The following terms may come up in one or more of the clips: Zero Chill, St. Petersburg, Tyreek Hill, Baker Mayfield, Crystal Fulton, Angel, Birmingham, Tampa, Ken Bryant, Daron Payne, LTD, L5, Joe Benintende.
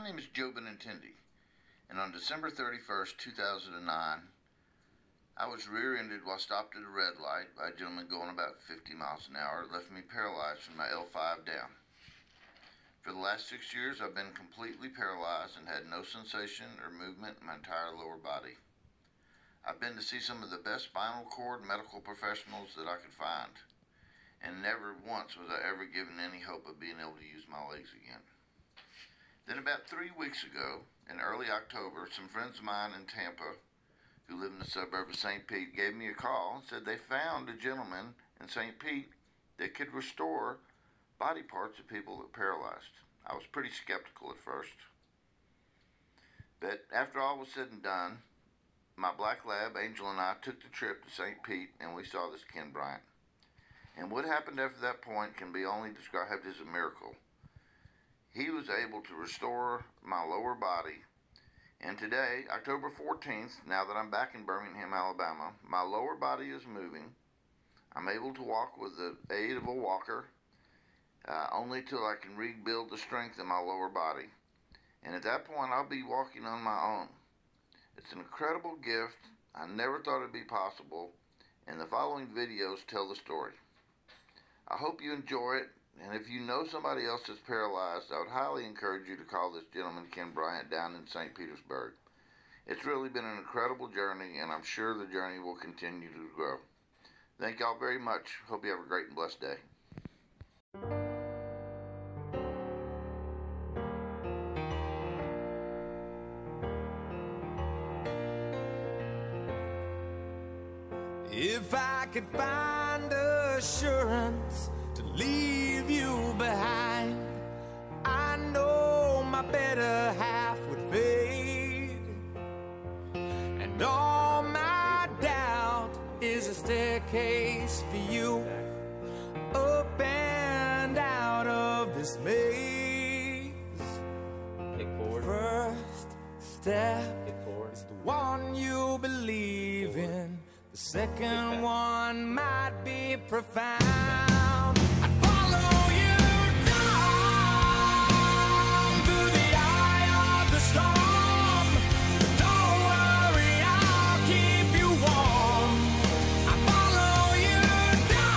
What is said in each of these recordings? My name is Joe Benintende, and on December 31st, 2009, I was rear-ended while stopped at a red light by a gentleman going about 50 miles an hour. It left me paralyzed from my L5 down. For the last 6 years, I've been completely paralyzed and had no sensation or movement in my entire lower body. I've been to see some of the best spinal cord medical professionals that I could find, and never once was I ever given any hope of being able to use my legs again. Then about 3 weeks ago, in early October, some friends of mine in Tampa who live in the suburb of St. Pete gave me a call and said they found a gentleman in St. Pete that could restore body parts of people that are paralyzed. I was pretty skeptical at first. But after all was said and done, my black lab, Angel, and I took the trip to St. Pete and we saw this Ken Bryant. And what happened after that point can be only described as a miracle. He was able to restore my lower body, and today, October 14th, now that I'm back in Birmingham, Alabama, my lower body is moving. I'm able to walk with the aid of a walker, only till I can rebuild the strength in my lower body, and at that point I'll be walking on my own. It's an incredible gift. I never thought it'd be possible, and the following videos tell the story. I hope you enjoy it. And if you know somebody else that's paralyzed, I would highly encourage you to call this gentleman, Ken Bryant, down in St. Petersburg. It's really been an incredible journey, and I'm sure the journey will continue to grow. Thank y'all very much. Hope you have a great and blessed day. If I could find assurance to leave you behind, I know my better half would fade, and all my doubt is a staircase for you, up and out of this maze. Kick forward. First step, kick forward, is the one you believe in. The second one might be profound. I'd follow you down through the eye of the storm. Don't worry, I'll keep you warm. I'd follow you down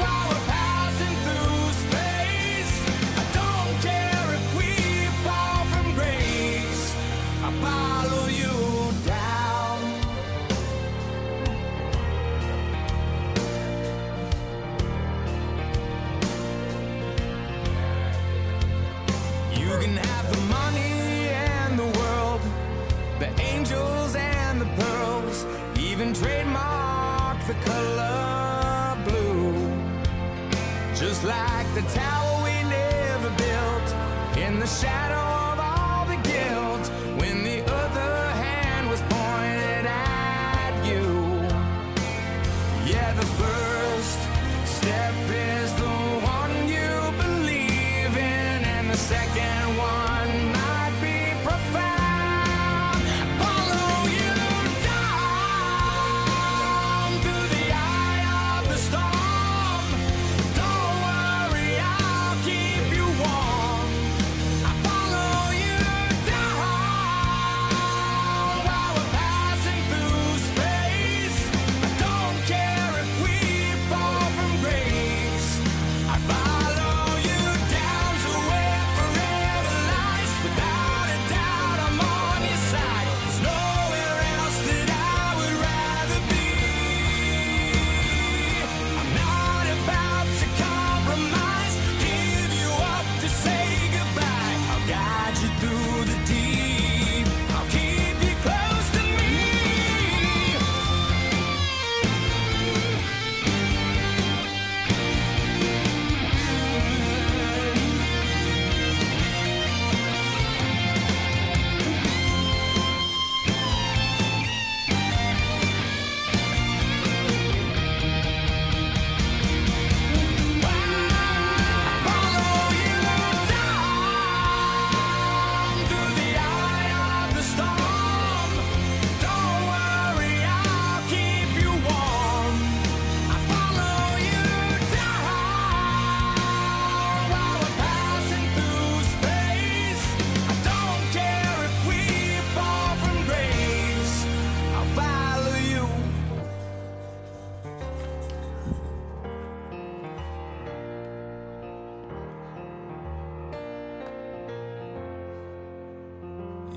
while we're passing through space. I don't care if we fall from grace. I'll follow you down. You can have the money and the world, the angels and the pearls, even trademark the color blue. Just like the tower we never built, in the shadow of all the guilt, when the other hand was pointed at you. Yeah, the first step is the one you believe in, and the second one might be profound. Follow you down through the eye of the storm. Don't worry, I'll keep you warm. I follow you down while we're passing through space. I don't care if we fall from grace. I follow you down to where forever lies.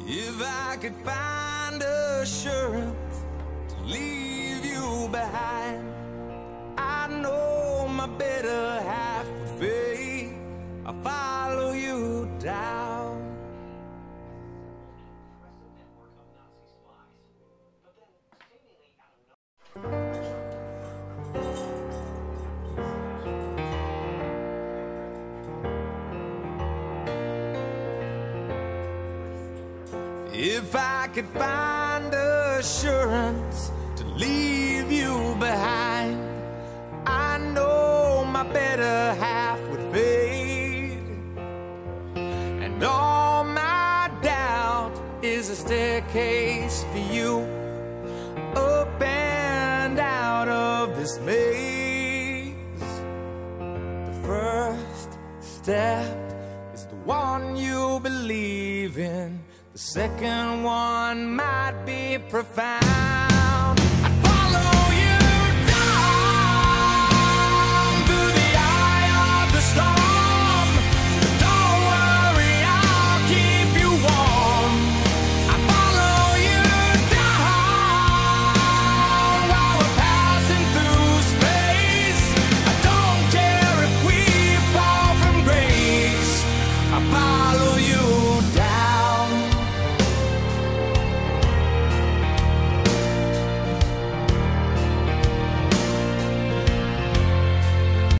If I could find assurance to leave you behind, I know my better half would fade. I'll follow you down. If I could find assurance to leave you behind, I know my better half would fade, and all my doubt is a staircase for you, up and out of this maze. The first step is the one you believe in. The second one might be profound.